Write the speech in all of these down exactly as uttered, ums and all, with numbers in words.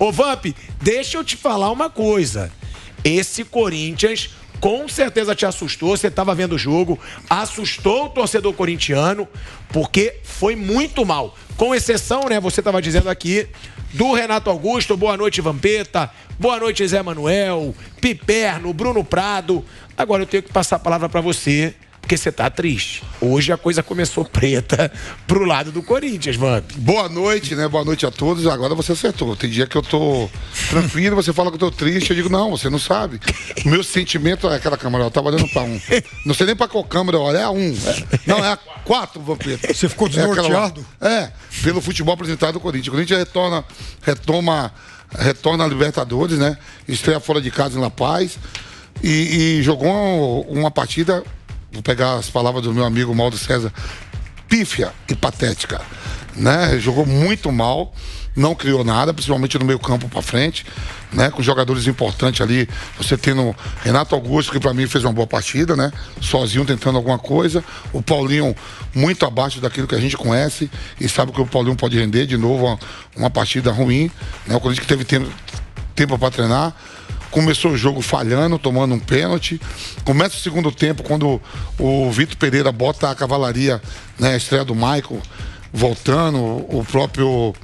Ô, Vamp, deixa eu te falar uma coisa. Esse Corinthians com certeza te assustou, você estava vendo o jogo, assustou o torcedor corintiano, porque foi muito mal. Com exceção, né, você estava dizendo aqui, do Renato Augusto, boa noite, Vampeta, boa noite, Zé Manuel, Piperno, Bruno Prado. Agora eu tenho que passar a palavra para você, porque você tá triste. Hoje a coisa começou preta pro lado do Corinthians, Vamp. Boa noite, né? Boa noite a todos. Agora você acertou. Tem dia que eu tô tranquilo, você fala que eu tô triste. Eu digo, não, você não sabe. O meu sentimento é aquela câmera, eu tava olhando pra um. Não sei nem pra qual câmera eu olho, é a um. É, não, é a quatro, Vampeta. Você ficou desnorteado? É, é, pelo futebol apresentado do Corinthians. O Corinthians retorna, retoma, retorna a Libertadores, né? Estreia fora de casa em La Paz. E, e jogou uma, uma partida... Vou pegar as palavras do meu amigo Mauro Cezar, pífia e patética, né? Jogou muito mal, não criou nada, principalmente no meio campo para frente, né? Com jogadores importantes ali, você tendo Renato Augusto, que para mim fez uma boa partida, né? Sozinho tentando alguma coisa, o Paulinho muito abaixo daquilo que a gente conhece e sabe que o Paulinho pode render de novo uma, uma partida ruim, né? O Corinthians que teve tempo, tempo para treinar. Começou o jogo falhando, tomando um pênalti. Começa o segundo tempo quando o Vitor Pereira bota a cavalaria, né? A estreia do Maicon voltando, o próprio,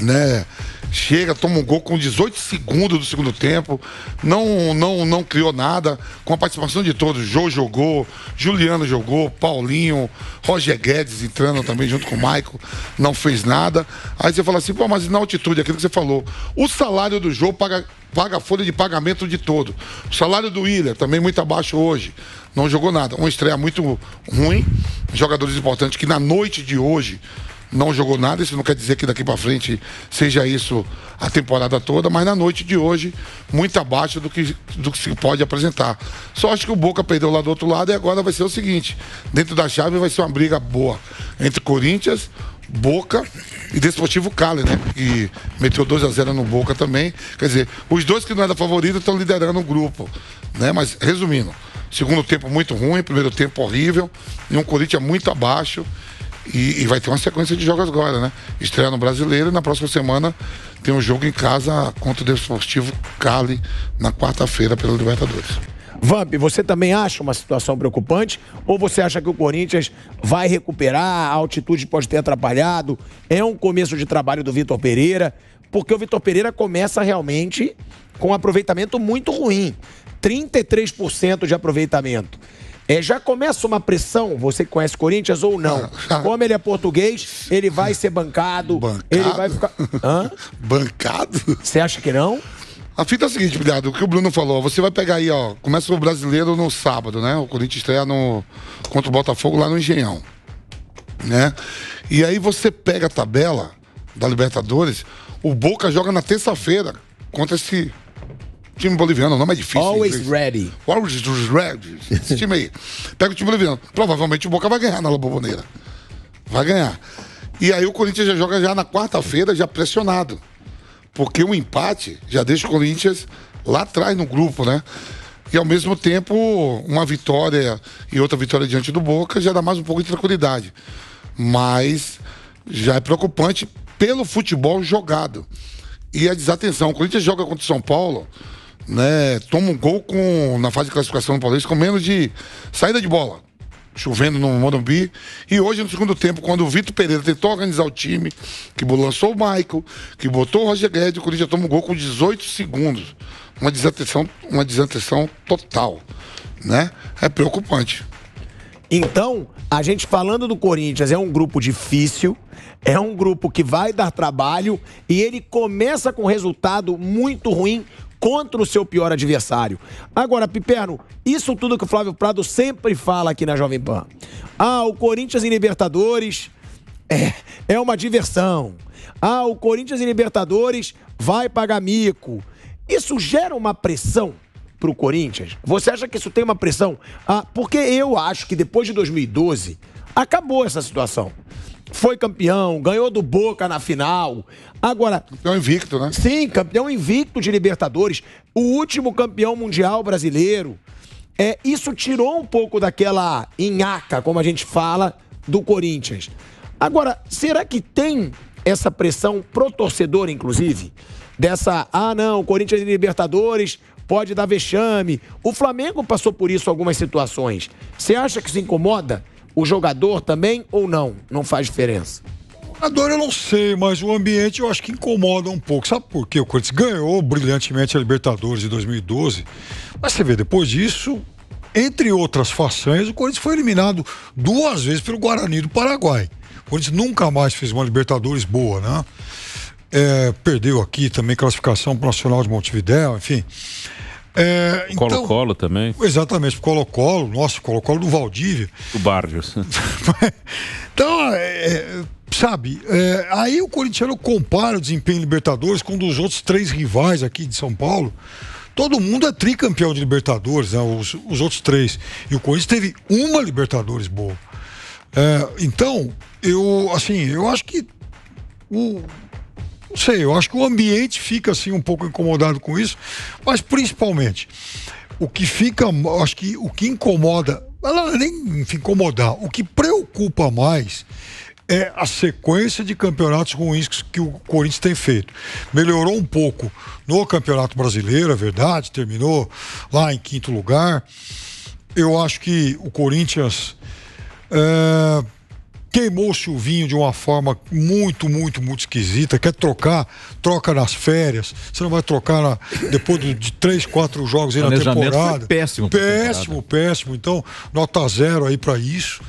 né? Chega, toma um gol com dezoito segundos do segundo tempo. Não, não, não criou nada. Com a participação de todos, Jô jogou, Juliano jogou, Paulinho, Roger Guedes entrando também junto com o Maicon. Não fez nada. Aí você fala assim, pô, mas na altitude, aquilo que você falou. O salário do Jô paga, paga a folha de pagamento de todo. O salário do Willian também muito abaixo hoje. Não jogou nada. Uma estreia muito ruim. Jogadores importantes que na noite de hoje não jogou nada, isso não quer dizer que daqui para frente seja isso a temporada toda, mas na noite de hoje, muito abaixo do que, do que se pode apresentar. Só acho que o Boca perdeu lá do outro lado e agora vai ser o seguinte, dentro da chave vai ser uma briga boa entre Corinthians, Boca e Desportivo Cali, né? Que meteu dois a zero no Boca também. Quer dizer, os dois que não eram favoritos estão liderando o grupo, né? Mas resumindo, segundo tempo muito ruim, primeiro tempo horrível, e um Corinthians muito abaixo. E, e vai ter uma sequência de jogos agora, né? Estreia no Brasileiro e na próxima semana tem um jogo em casa contra o Desportivo Cali na quarta-feira pela Libertadores. Vamp, você também acha uma situação preocupante? Ou você acha que o Corinthians vai recuperar, a altitude pode ter atrapalhado? É um começo de trabalho do Vitor Pereira? Porque o Vitor Pereira começa realmente com um aproveitamento muito ruim. trinta e três por cento de aproveitamento. É, já começa uma pressão, você que conhece Corinthians ou não? Como ele é português, ele vai ser bancado. Bancado? Ele vai ficar... Hã? Bancado? Você acha que não? A fita é a seguinte, Pilhado, o que o Bruno falou, você vai pegar aí, ó, começa o Brasileiro no sábado, né? O Corinthians estreia no... contra o Botafogo lá no Engenhão, né? E aí você pega a tabela da Libertadores, o Boca joga na terça-feira contra esse... time boliviano, o nome é difícil. Always Ready. Always Ready. Esse time aí. Pega o time boliviano. Provavelmente o Boca vai ganhar na La Bombonera. Vai ganhar. E aí o Corinthians já joga já na quarta-feira, já pressionado. Porque o empate já deixa o Corinthians lá atrás no grupo, né? E ao mesmo tempo, uma vitória e outra vitória diante do Boca já dá mais um pouco de tranquilidade. Mas já é preocupante pelo futebol jogado. E a desatenção. O Corinthians joga contra o São Paulo... né, toma um gol com, na fase de classificação do Paulista com menos de saída de bola, chovendo no Morumbi. E hoje, no segundo tempo, quando o Vitor Pereira tentou organizar o time, que lançou o Maicon, que botou o Roger Guedes, o Corinthians toma um gol com dezoito segundos. Uma desatenção, uma desatenção total, né? É preocupante. Então, a gente falando do Corinthians, é um grupo difícil, é um grupo que vai dar trabalho e ele começa com resultado muito ruim contra o seu pior adversário. Agora, Piperno, isso tudo que o Flávio Prado sempre fala aqui na Jovem Pan. Ah, o Corinthians em Libertadores é, é uma diversão. Ah, o Corinthians em Libertadores vai pagar mico. Isso gera uma pressão pro Corinthians? Você acha que isso tem uma pressão? Ah, porque eu acho que depois de dois mil e doze, acabou essa situação. Foi campeão, ganhou do Boca na final. Agora... campeão invicto, né? Sim, campeão invicto de Libertadores. O último campeão mundial brasileiro. É, isso tirou um pouco daquela nhaca, como a gente fala, do Corinthians. Agora, será que tem essa pressão pro torcedor, inclusive? dessa, ah não, Corinthians e Libertadores pode dar vexame. O Flamengo passou por isso algumas situações. Você acha que se incomoda o jogador também ou não? Não faz diferença. Jogador eu não sei, mas o ambiente eu acho que incomoda um pouco. Sabe por quê? O Corinthians ganhou brilhantemente a Libertadores de dois mil e doze, mas você vê, depois disso, entre outras façanhas, o Corinthians foi eliminado duas vezes pelo Guarani do Paraguai. O Corinthians nunca mais fez uma Libertadores boa, né? É, perdeu aqui também classificação para o Nacional de Montevideo, enfim. É, Colo-Colo então, também. Exatamente, Colo-Colo, nossa, Colo-Colo do Valdívia. Do Barrios. Então, é, sabe, é, aí o corintiano compara o desempenho em Libertadores com um dos outros três rivais aqui de São Paulo. Todo mundo é tricampeão de Libertadores, né? os, os outros três. E o Corinthians teve uma Libertadores boa. É, então, eu, assim, eu acho que o... Não sei, eu acho que o ambiente fica assim um pouco incomodado com isso, mas principalmente o que fica, acho que o que incomoda, ela nem enfim, incomodar, o que preocupa mais é a sequência de campeonatos ruins que o Corinthians tem feito. Melhorou um pouco no Campeonato Brasileiro, é verdade, terminou lá em quinto lugar. Eu acho que o Corinthians é... queimou o Silvinho de uma forma muito, muito, muito esquisita. Quer trocar? Troca nas férias. Você não vai trocar na... depois de três, quatro jogos aí na temporada. Foi péssimo. Péssimo, péssimo. Então, nota zero aí pra isso.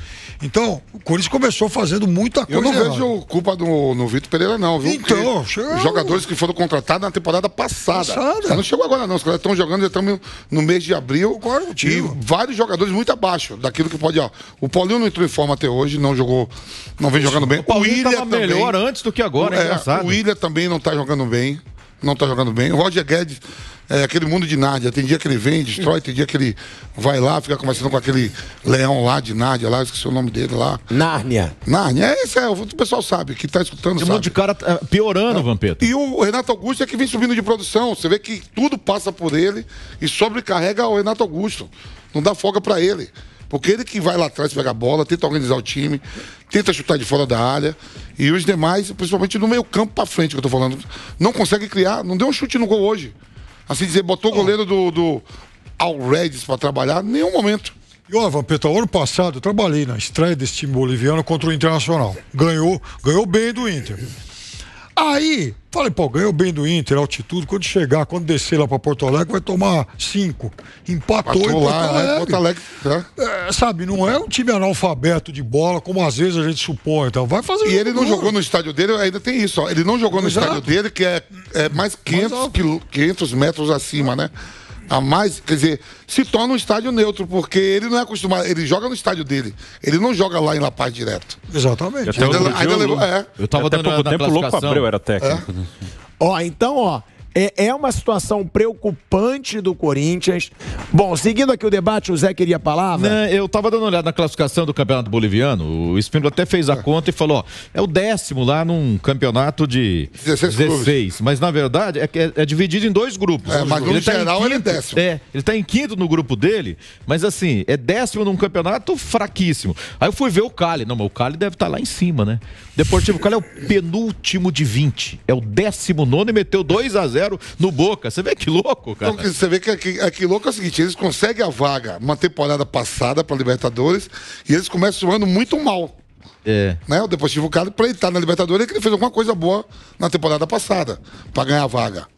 Então, o Corinthians começou fazendo muita coisa. Eu não vejo errada. Culpa do, no Vitor Pereira, não, viu? Então, chegou... Os jogadores que foram contratados na temporada passada. Passada. Não chegou agora, não. Os caras estão jogando, já estamos no mês de abril. Agora o time. E vários jogadores muito abaixo daquilo que pode... Ó, o Paulinho não entrou em forma até hoje, não jogou... Não vem jogando bem. O, o Willian tava também, melhor antes do que agora, é engraçado. O Willian também não tá jogando bem. Não tá jogando bem. O Roger Guedes é aquele mundo de Nádia. Tem dia que ele vem, destrói, tem dia que ele vai lá, fica conversando com aquele leão lá de Nádia, lá, esqueci o nome dele lá. Nárnia. Nárnia, é isso, é, o pessoal sabe, que tá escutando, tem sabe. Tem um monte de cara piorando, é. Vampeta. E o Renato Augusto é que vem subindo de produção. Você vê que tudo passa por ele e sobrecarrega o Renato Augusto. Não dá folga pra ele. Porque ele que vai lá atrás pegar a bola, tenta organizar o time, tenta chutar de fora da área. E os demais, principalmente no meio campo pra frente, que eu tô falando, não consegue criar, não deu um chute no gol hoje. Assim dizer, botou o goleiro do, do Always Ready pra trabalhar, em nenhum momento. E ó, Vampeta, ano passado eu trabalhei na estreia desse time boliviano contra o Internacional. Ganhou, ganhou bem do Inter. Aí, falei, pô, ganhou bem do Inter, altitude, quando chegar, quando descer lá pra Porto Alegre, vai tomar cinco. Empatou em Porto Alegre. É, Porto Alegre é. É, sabe, não é um time analfabeto de bola, como às vezes a gente supõe, então vai fazer. E ele não jogou no estádio dele, ainda tem isso, ó, ele não jogou no Exato. estádio dele, que é, é mais quinhentos, quinhentos metros acima, né? A mais, quer dizer, se torna um estádio neutro, porque ele não é acostumado, ele joga no estádio dele, ele não joga lá em La Paz direto. Exatamente. Até ainda, dia, ainda eu, levou, é. eu tava até dando pouco na, tempo, o Loco Abreu era técnico. É. Ó, então, ó, é, é uma situação preocupante do Corinthians. Bom, seguindo aqui o debate, o Zé queria a palavra. Não, eu tava dando uma olhada na classificação do Campeonato Boliviano, o Espíndola até fez a é. conta e falou, ó, é o décimo lá num campeonato de dezesseis, dezesseis, mas na verdade é, é, é dividido em dois grupos. É, mas no geral ele é décimo. É, ele tá em quinto no grupo dele, mas assim, é décimo num campeonato fraquíssimo. Aí eu fui ver o Cali, não, mas o Cali deve estar tá lá em cima, né? Desportivo Cali é o penúltimo de vinte, é o décimo nono e meteu dois a zero no Boca. Você vê que louco, cara. Então, você vê que, que, que louco é o seguinte, eles conseguem a vaga uma temporada passada para Libertadores e eles começam o ano muito mal. É. Né? O Desportivo Cali, para entrar na Libertadores, é que ele fez alguma coisa boa na temporada passada para ganhar a vaga.